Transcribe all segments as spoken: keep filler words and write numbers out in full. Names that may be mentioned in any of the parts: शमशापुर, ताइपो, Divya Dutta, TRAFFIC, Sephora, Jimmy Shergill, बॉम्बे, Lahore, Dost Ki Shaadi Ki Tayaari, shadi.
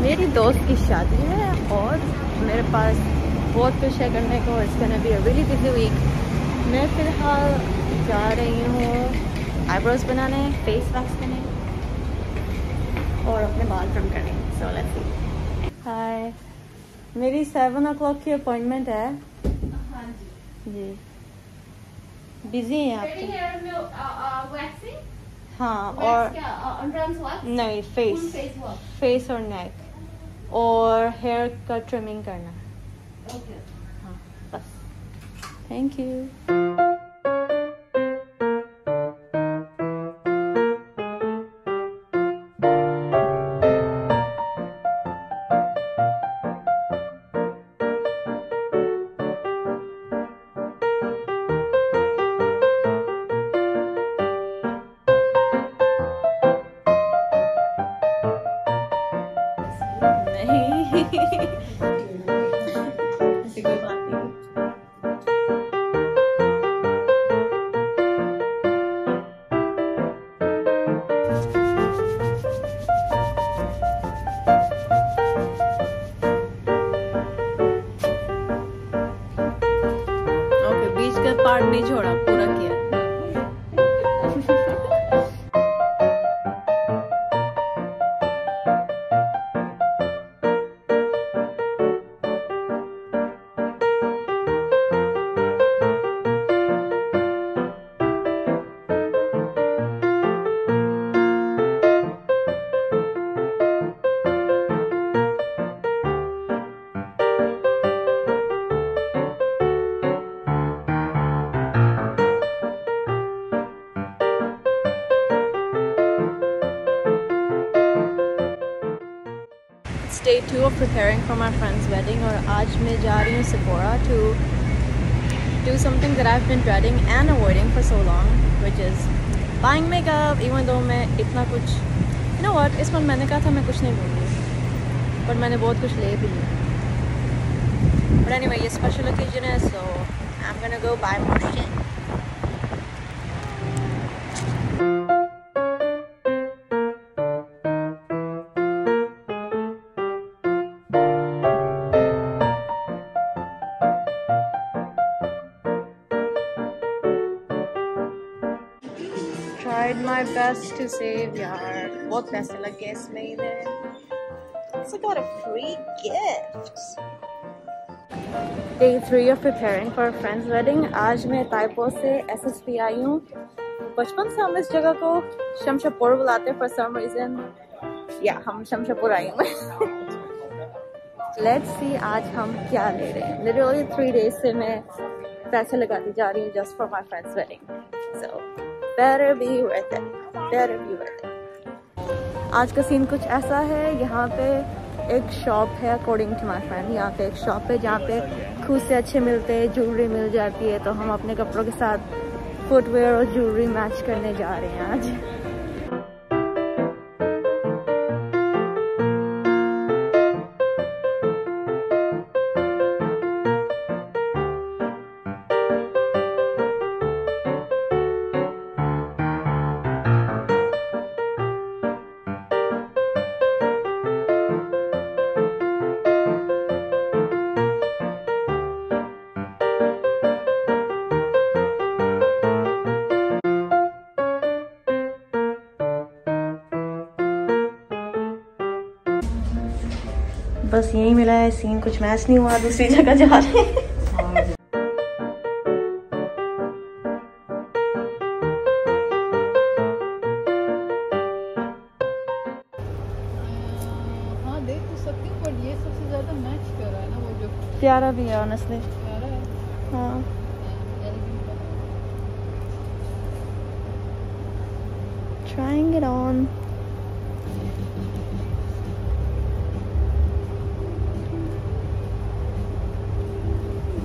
मेरी दोस्त की शादी है और मेरे पास बहुत कुछ है करने को। It's gonna be a really busy week. मैं फ़िलहाल जा रही हूँ आईब्रोज बनाने, फेस वैक्स करने और अपने बाल ट्रिम करने। So let's see. हाय, मेरी सेवन ओ क्लॉक की अपॉइंटमेंट है। हाँ जी जी बिजी हैं आप? हाँ। और नहीं, फेस फेस और नेक और हेयर का ट्रिमिंग करना। ओके हाँ बस। Thank you. पार्ट नहीं छोड़ा, पूरा किया। Day two of preparing for my friend's wedding, और आज मैं जा रही हूँ Sephora to do something that I've been dreading and avoiding for so long, which is buying makeup. Even though मैं इतना कुछ, you know what, इस बार मैंने कहा था मैं कुछ नहीं लूँगी, but मैंने बहुत कुछ ले भी लिया। But anyway, ये special occasion है, so I'm gonna go buy more shit. Tried my best to save, yaar. बहुत पैसे लगे इसमें ही ने. So got a free gift. Day three of preparing for a friend's wedding. आज मैं ताइपो से S S P आई हूँ. बचपन से हम इस जगह को शमशापुर बुलाते for some reason. Yeah, हम शमशापुर आई हूँ. Let's see आज हम क्या ले रहे हैं. Literally three days से मैं पैसे लगाती जा रही हूँ just for my friend's wedding. So Better be worth it. Better be worth it. आज का सीन कुछ ऐसा है, यहाँ पे एक शॉप है अकॉर्डिंग टू माई फ्रेंड, यहाँ पे एक शॉप है जहाँ पे खुद से अच्छे मिलते हैं, ज्वेलरी मिल जाती है, तो हम अपने कपड़ों के साथ फुटवेयर और ज्वेलरी मैच करने जा रहे हैं आज। बस यही मिला है, सीन कुछ मैच नहीं हुआ, दूसरी जगह जा रहे हैं। हाँ देख तो सकती हूँ, पर ये सबसे ज्यादा मैच कर रहा है ना, वो जो प्यारा भी है ऑनेस्टली। हाँ trying it on.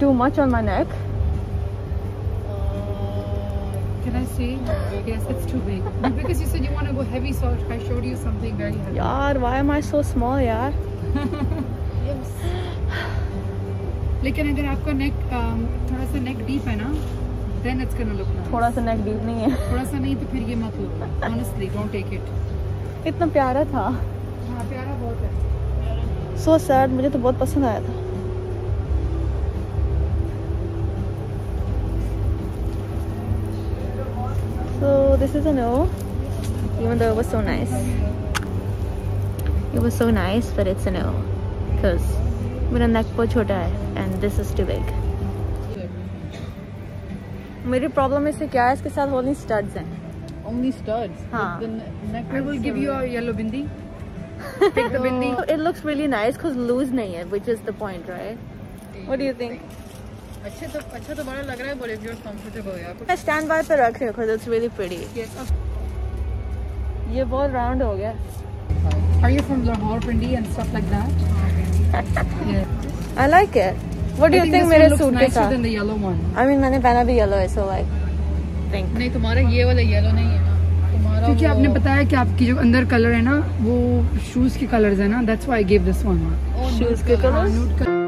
Too much on my neck. Uh, can I see? Yes, it's too big. Because you said you want to go heavy, so I showed you something very heavy. Yaar, why am I so small, yaar? Yes. लेकिन अगर आपका neck थोड़ा सा neck deep है ना, then it's gonna look nice. थोड़ा सा neck deep नहीं है. थोड़ा सा नहीं तो फिर ये मत लो. Honestly, don't take it. इतना प्यारा था. हाँ, प्यारा बहुत है. सो सैड, मुझे तो बहुत पसंद आया था। So this is a no, even though it was so nice. It was so nice, but it's a no because मेरा नेक बहुत छोटा है and this is too big. मेरी प्रॉब्लम इससे क्या है, इसके साथ only studs हैं. Only studs. हाँ. I will give you a yellow bindi. Pick the bindi. It looks really nice because loose नहीं है, which is the point, right? What do you think? अच्छा तो अच्छा तो बड़ा लग रहा है, बोले if you're comfortable यार। मैं स्टैंड बाय पे रख रही हूँ, it's really pretty. Yes. ये बहुत राउंड हो गया। Are you from Lahore, Pindi and stuff like that? Yeah. I like it. What do you think मेरे सूट के साथ? I think this one looks nicer than the yellow one. I mean मैंने पहना भी yellow है, so like. Think. नहीं तुम्हारा ये वाला yellow नहीं है ना? तुम्हारा क्योंकि आपने बताया कि आपकी जो अंदर कलर है ना, वो shoes के कलर्स है ना, that's why I gave this one. Shoes के कलर्स?